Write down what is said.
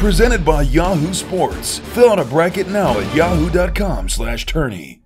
presented by Yahoo Sports. Fill out a bracket now at yahoo.com/tourney.